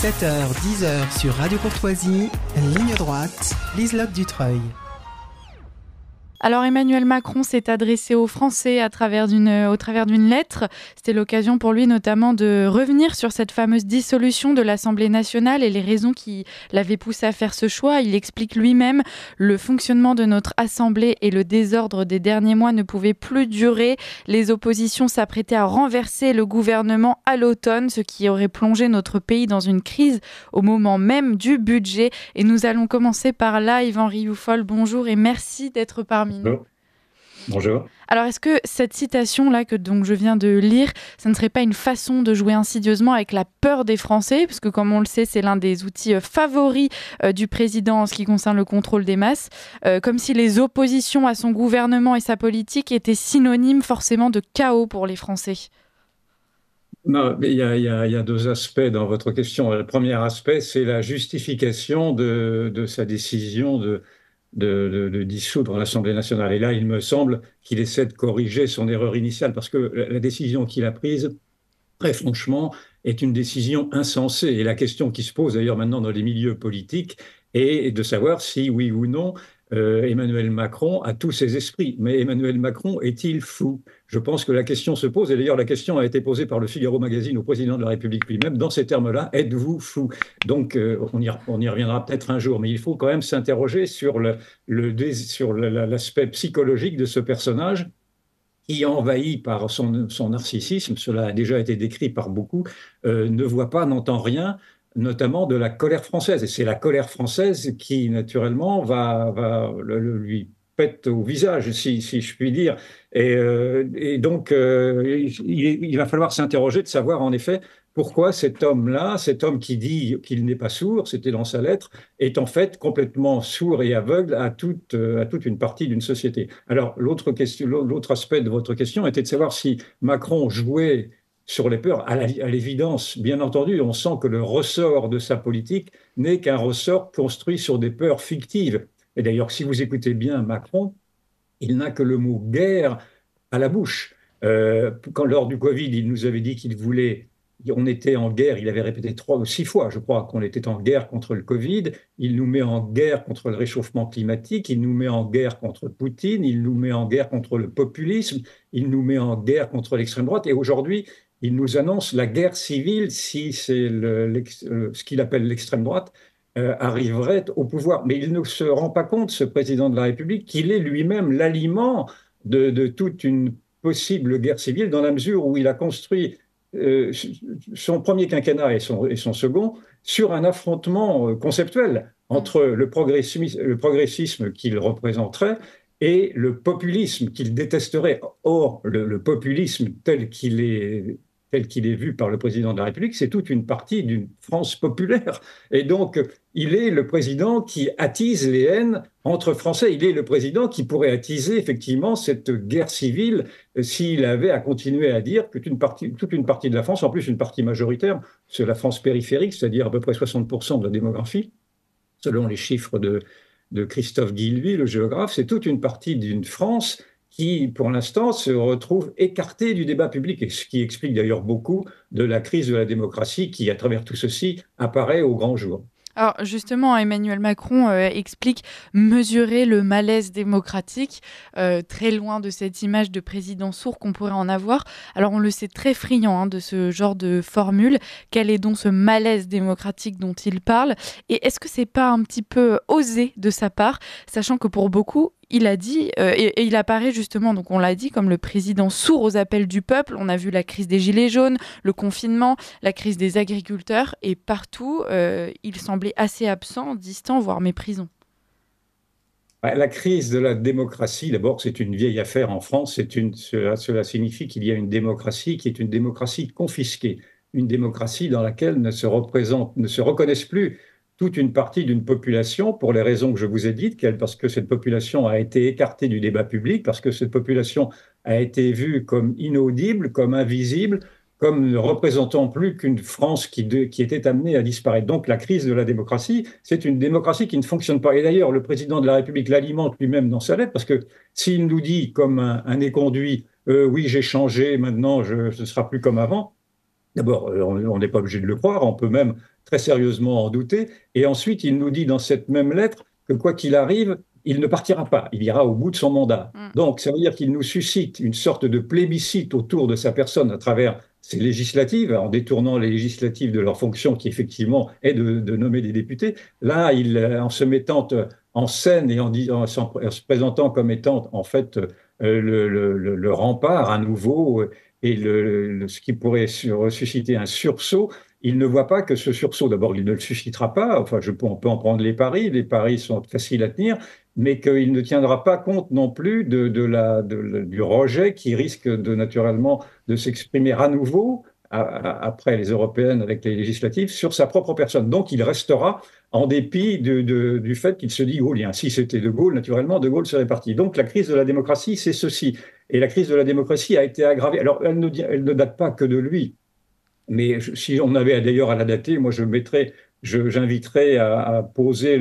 7h, 10h sur Radio Courtoisie, ligne droite, Liselotte Dutreuil. Alors Emmanuel Macron s'est adressé aux Français au travers d'une lettre. C'était l'occasion pour lui notamment de revenir sur cette fameuse dissolution de l'Assemblée nationale et les raisons qui l'avaient poussé à faire ce choix. Il explique lui-même le fonctionnement de notre Assemblée et le désordre des derniers mois ne pouvaient plus durer. Les oppositions s'apprêtaient à renverser le gouvernement à l'automne, ce qui aurait plongé notre pays dans une crise au moment même du budget. Et nous allons commencer par là. Yvan Rioufol, bonjour et merci d'être parmi nous. Bonjour. Alors, est-ce que cette citation-là que donc je viens de lire, ça ne serait pas une façon de jouer insidieusement avec la peur des Français? Parce que, comme on le sait, c'est l'un des outils favoris du président en ce qui concerne le contrôle des masses. Comme si les oppositions à son gouvernement et sa politique étaient synonymes forcément de chaos pour les Français. Non, mais il y a deux aspects dans votre question. Le premier aspect, c'est la justification de sa décision de dissoudre l'Assemblée nationale. Et là, il me semble qu'il essaie de corriger son erreur initiale, parce que la décision qu'il a prise, très franchement, est une décision insensée. Et la question qui se pose d'ailleurs maintenant dans les milieux politiques est de savoir si, oui ou non, Emmanuel Macron a tous ses esprits. Mais Emmanuel Macron est-il fou? Je pense que la question se pose, et d'ailleurs la question a été posée par le Figaro Magazine au président de la République lui-même, dans ces termes-là, êtes-vous fou? Donc on y reviendra peut-être un jour, mais il faut quand même s'interroger sur, l'aspect psychologique de ce personnage qui, envahi par son narcissisme, cela a déjà été décrit par beaucoup, ne voit pas, n'entend rien, notamment de la colère française. Et c'est la colère française qui, naturellement, lui pète au visage, si je puis dire. Et donc, il va falloir s'interroger de savoir, en effet, pourquoi cet homme qui dit qu'il n'est pas sourd, c'était dans sa lettre, est en fait complètement sourd et aveugle à toute une partie d'une société. Alors, l'autre aspect de votre question était de savoir si Macron jouait sur les peurs. À l'évidence, bien entendu, on sent que le ressort de sa politique n'est qu'un ressort construit sur des peurs fictives. Et d'ailleurs, si vous écoutez bien Macron, il n'a que le mot « guerre » à la bouche. Quand, lors du Covid, il nous avait dit qu'il voulait... On était en guerre, il avait répété 3 ou 6 fois, je crois, qu'on était en guerre contre le Covid. Il nous met en guerre contre le réchauffement climatique, il nous met en guerre contre Poutine, il nous met en guerre contre le populisme, il nous met en guerre contre l'extrême droite. Et aujourd'hui, il nous annonce la guerre civile si c'est ce qu'il appelle l'extrême droite arriverait au pouvoir. Mais il ne se rend pas compte, ce président de la République, qu'il est lui-même l'aliment de toute une possible guerre civile, dans la mesure où il a construit son premier quinquennat et son second sur un affrontement conceptuel entre le progressisme qu'il représenterait et le populisme qu'il détesterait. Or, le populisme tel qu'il est vu par le président de la République, c'est toute une partie d'une France populaire. Et donc, il est le président qui attise les haines entre Français. Il est le président qui pourrait attiser effectivement cette guerre civile s'il avait à continuer à dire que toute une partie de la France, en plus une partie majoritaire, c'est la France périphérique, c'est-à-dire à peu près 60% de la démographie, selon les chiffres de Christophe Guilluy, le géographe, c'est toute une partie d'une France qui, pour l'instant, se retrouve écartée du débat public, et ce qui explique d'ailleurs beaucoup de la crise de la démocratie qui, à travers tout ceci, apparaît au grand jour. Alors justement, Emmanuel Macron explique mesurer le malaise démocratique, très loin de cette image de président sourd qu'on pourrait en avoir. Alors on le sait, très friand de ce genre de formule. Quel est donc ce malaise démocratique dont il parle? Et est-ce que c'est pas un petit peu osé de sa part, sachant que pour beaucoup, il a dit, et il apparaît justement, donc on l'a dit, comme le président sourd aux appels du peuple. On a vu la crise des gilets jaunes, le confinement, la crise des agriculteurs, et partout, il semblait assez absent, distant, voire méprisant. La crise de la démocratie, d'abord, c'est une vieille affaire en France. Cela signifie qu'il y a une démocratie qui est une démocratie confisquée, une démocratie dans laquelle ne se reconnaissent plus toute une partie d'une population, pour les raisons que je vous ai dites, parce que cette population a été écartée du débat public, parce que cette population a été vue comme inaudible, comme invisible, comme ne représentant plus qu'une France qui était amenée à disparaître. Donc la crise de la démocratie, c'est une démocratie qui ne fonctionne pas. Et d'ailleurs, le président de la République l'alimente lui-même dans sa lettre, parce que s'il nous dit comme un éconduit « oui, j'ai changé, maintenant, ce ne sera plus comme avant », D'abord, on n'est pas obligé de le croire, on peut même très sérieusement en douter. Et ensuite, il nous dit dans cette même lettre que quoi qu'il arrive, il ne partira pas, il ira au bout de son mandat. Donc, ça veut dire qu'il nous suscite une sorte de plébiscite autour de sa personne à travers ses législatives, en détournant les législatives de leur fonction qui, effectivement, est de nommer des députés. Là, en se mettant en scène et en se présentant comme étant, en fait, le rempart à nouveau et ce qui pourrait susciter un sursaut, il ne voit pas que ce sursaut, d'abord, il ne le suscitera pas, enfin, on peut en prendre les paris sont faciles à tenir, mais qu'il ne tiendra pas compte non plus du rejet qui risque naturellement de s'exprimer à nouveau, après les européennes avec les législatives, sur sa propre personne. Donc il restera en dépit du fait qu'il se dit gaulien. Si c'était De Gaulle, naturellement, De Gaulle serait parti. Donc la crise de la démocratie, c'est ceci. Et la crise de la démocratie a été aggravée. Alors elle ne date pas que de lui. Mais si on avait d'ailleurs à la dater, moi j'inviterais à poser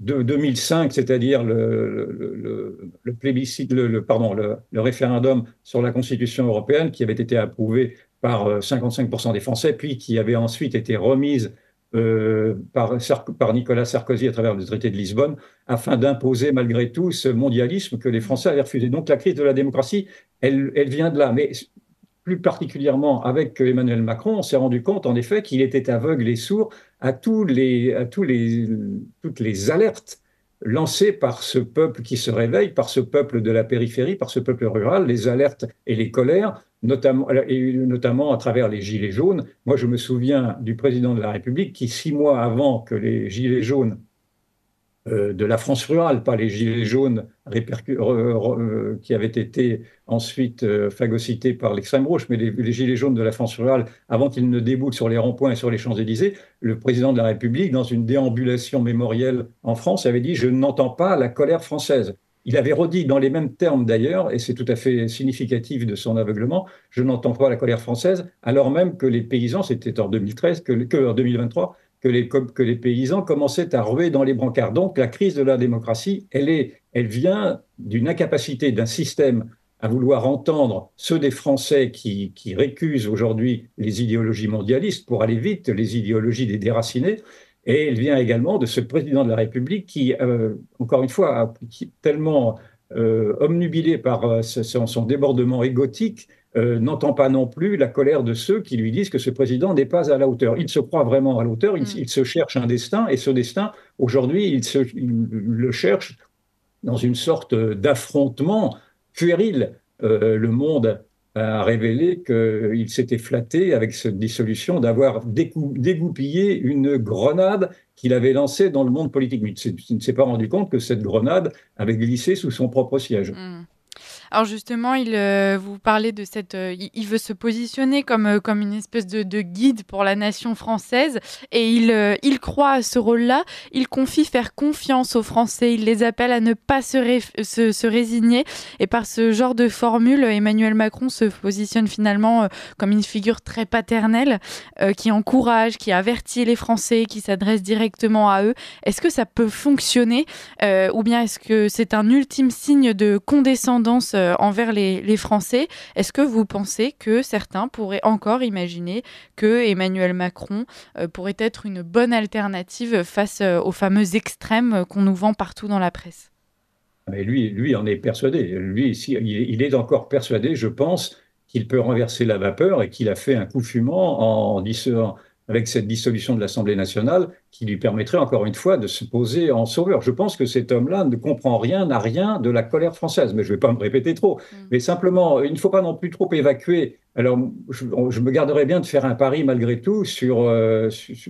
de 2005, c'est-à-dire le plébiscite, le référendum sur la Constitution européenne qui avait été approuvé par 55% des Français, puis qui avait ensuite été remise par Nicolas Sarkozy à travers le traité de Lisbonne, afin d'imposer malgré tout ce mondialisme que les Français avaient refusé. Donc la crise de la démocratie, elle vient de là. Mais plus particulièrement avec Emmanuel Macron, on s'est rendu compte en effet qu'il était aveugle et sourd à toutes les alertes lancées par ce peuple qui se réveille, par ce peuple de la périphérie, par ce peuple rural, les alertes et les colères, notamment à travers les gilets jaunes. Moi, je me souviens du président de la République qui, 6 mois avant que les gilets jaunes de la France rurale, pas les gilets jaunes qui avaient été ensuite phagocytés par l'extrême gauche, mais les gilets jaunes de la France rurale, avant qu'ils ne déboutent sur les ronds-points et sur les Champs-Élysées, le président de la République, dans une déambulation mémorielle en France, avait dit « Je n'entends pas la colère française ». Il avait redit dans les mêmes termes d'ailleurs, et c'est tout à fait significatif de son aveuglement, « Je n'entends pas la colère française », alors même que les paysans, c'était en 2013, en 2023, que les paysans commençaient à ruer dans les brancards. Donc la crise de la démocratie, elle vient d'une incapacité d'un système à vouloir entendre ceux des Français qui récusent aujourd'hui les idéologies mondialistes, pour aller vite, les idéologies des déracinés, et elle vient également de ce président de la République qui, encore une fois, tellement omnubilé par son débordement égotique, n'entend pas non plus la colère de ceux qui lui disent que ce président n'est pas à la hauteur. Il se croit vraiment à la hauteur, il se cherche un destin, et ce destin, aujourd'hui, il le cherche dans une sorte d'affrontement puéril. Le Monde a révélé qu'il s'était flatté avec cette dissolution d'avoir dégoupillé une grenade qu'il avait lancée dans le monde politique. Mais il ne s'est pas rendu compte que cette grenade avait glissé sous son propre siège. Alors justement, vous parlez de il veut se positionner comme une espèce de guide pour la nation française, et il croit à ce rôle-là. Il confie faire confiance aux Français, il les appelle à ne pas se résigner, et par ce genre de formule, Emmanuel Macron se positionne finalement comme une figure très paternelle, qui encourage, qui avertit les Français, qui s'adresse directement à eux. Est-ce que ça peut fonctionner, ou bien est-ce que c'est un ultime signe de condescendance envers les Français? Est-ce que vous pensez que certains pourraient encore imaginer que Emmanuel Macron pourrait être une bonne alternative face aux fameux extrêmes qu'on nous vend partout dans la presse? Mais lui en est persuadé. Lui, il est encore persuadé, je pense, qu'il peut renverser la vapeur et qu'il a fait un coup fumant avec cette dissolution de l'Assemblée nationale qui lui permettrait encore une fois de se poser en sauveur. Je pense que cet homme-là ne comprend rien, n'a rien de la colère française, mais je ne vais pas me répéter trop. Mais simplement, il ne faut pas non plus trop évacuer. Alors, je me garderais bien de faire un pari malgré tout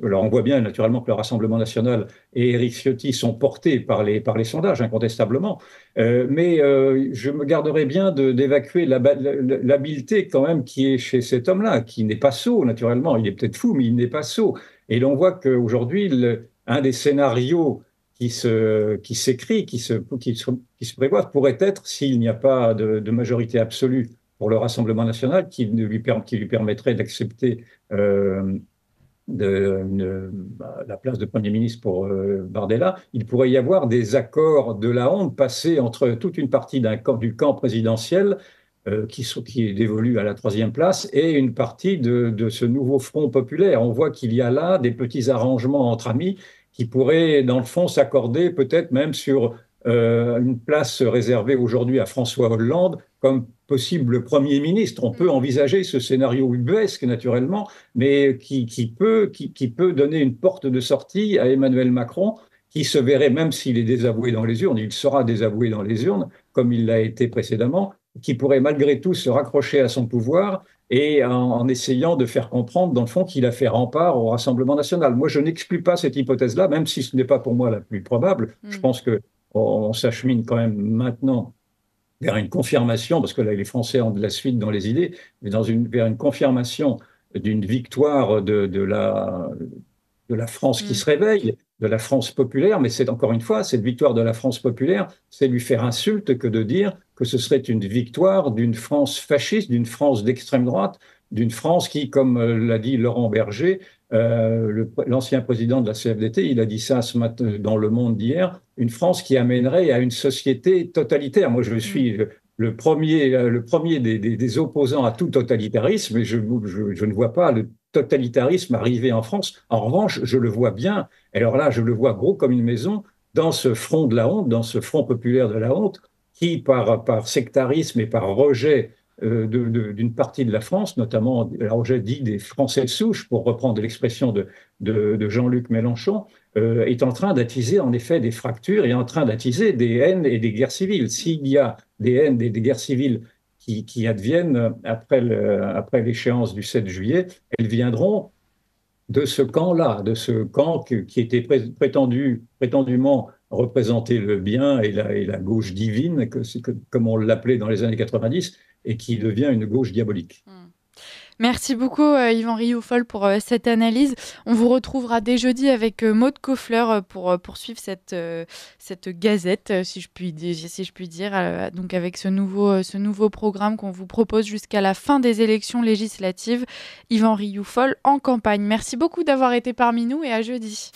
alors, on voit bien naturellement que le Rassemblement national et Éric Ciotti sont portés par les sondages, incontestablement. Mais je me garderais bien d'évacuer l'habileté quand même qui est chez cet homme-là, qui n'est pas sot, naturellement. Il est peut-être fou, mais il n'est pas sot. Et l'on voit qu'aujourd'hui, un des scénarios qui se prévoit pourrait être, s'il n'y a pas de majorité absolue pour le Rassemblement national, qui lui permettrait d'accepter la place de Premier ministre pour Bardella, il pourrait y avoir des accords de la honte passés entre toute une partie du camp présidentiel qui est dévolue à la troisième place, et une partie de ce nouveau front populaire. On voit qu'il y a là des petits arrangements entre amis qui pourraient, dans le fond, s'accorder peut-être même sur une place réservée aujourd'hui à François Hollande comme possible Premier ministre. On peut envisager ce scénario ubuesque, naturellement, mais qui peut donner une porte de sortie à Emmanuel Macron, qui se verrait, même s'il est désavoué dans les urnes, il sera désavoué dans les urnes, comme il l'a été précédemment, qui pourrait malgré tout se raccrocher à son pouvoir et en essayant de faire comprendre, dans le fond, qu'il a fait rempart au Rassemblement national. Moi, je n'exclus pas cette hypothèse-là, même si ce n'est pas pour moi la plus probable. Je pense qu'on s'achemine quand même maintenant vers une confirmation, parce que là, les Français ont de la suite dans les idées, mais vers une confirmation d'une victoire de la France qui se réveille, de la France populaire, mais c'est encore une fois, cette victoire de la France populaire, c'est lui faire insulte que de dire que ce serait une victoire d'une France fasciste, d'une France d'extrême droite, d'une France qui, comme l'a dit Laurent Berger, l'ancien président de la CFDT, il a dit ça ce matin dans Le Monde d'hier, une France qui amènerait à une société totalitaire. Moi, je suis le premier des opposants à tout totalitarisme, et je ne vois pas le totalitarisme arriver en France. En revanche, je le vois bien, et alors là, je le vois gros comme une maison, dans ce front de la honte, dans ce front populaire de la honte, qui, par sectarisme et par rejet d'une partie de la France, notamment le rejet dit des Français de souche, pour reprendre l'expression de Jean-Luc Mélenchon, est en train d'attiser en effet des fractures, est en train d'attiser des haines et des guerres civiles. S'il y a des haines et des guerres civiles qui adviennent après l'échéance du 7 juillet, elles viendront de ce camp-là, de ce camp qui était prétendument représenter le bien et la gauche divine, comme on l'appelait dans les années 90, et qui devient une gauche diabolique. Merci beaucoup Yvan Rioufol pour cette analyse. On vous retrouvera dès jeudi avec Maud Koffler pour poursuivre cette gazette, si je puis dire, donc avec ce nouveau programme qu'on vous propose jusqu'à la fin des élections législatives. Yvan Rioufol en campagne. Merci beaucoup d'avoir été parmi nous et à jeudi.